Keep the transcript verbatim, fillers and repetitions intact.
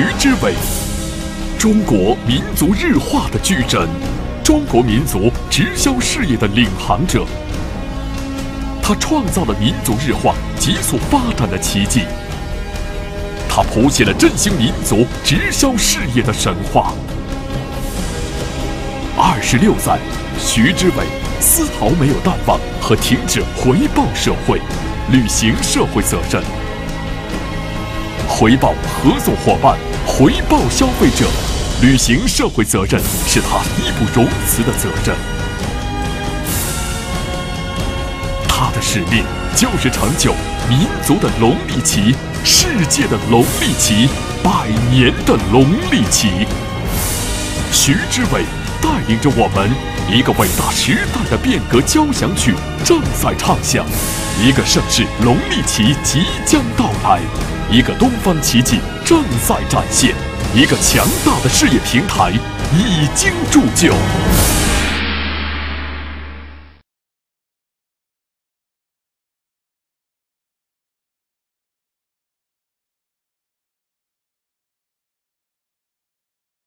徐之伟，中国民族日化的巨枕，中国民族直销事业的领航者。他创造了民族日化急速发展的奇迹，他谱写了振兴民族直销事业的神话。二十六载，徐之伟丝毫没有淡忘和停止回报社会、履行社会责任。 回报合作伙伴，回报消费者，履行社会责任是他义不容辞的责任。他的使命就是成就民族的龙利旗、世界的龙利旗、百年的龙利旗。徐之伟带领着我们，一个伟大时代的变革交响曲正在唱响，一个盛世龙利旗即将到来。 一个东方奇迹正在展现，一个强大的事业平台已经铸就。